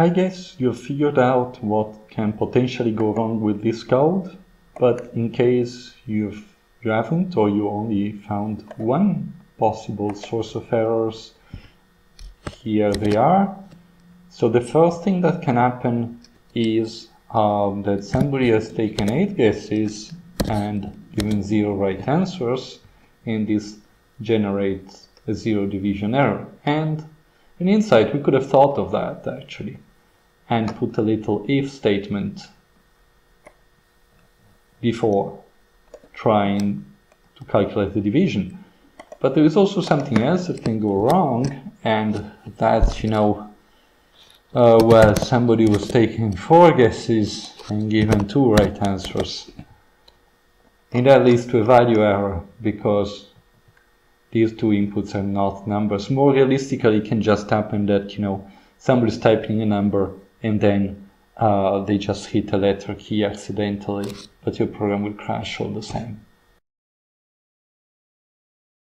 I guess you figured out what can potentially go wrong with this code, but in case you haven't, or you only found one possible source of errors, here they are. So the first thing that can happen is that somebody has taken 8 guesses and given 0 right answers, and this generates a zero division error. And in hindsight, we could have thought of that actually, and put a little if statement before trying to calculate the division. But there is also something else that can go wrong, and that's, you know, where somebody was taking 4 guesses and given 2 right answers. And that leads to a value error, because these 2 inputs are not numbers. More realistically, it can just happen that, you know, somebody's typing a number and then they just hit a letter key accidentally, but your program will crash all the same.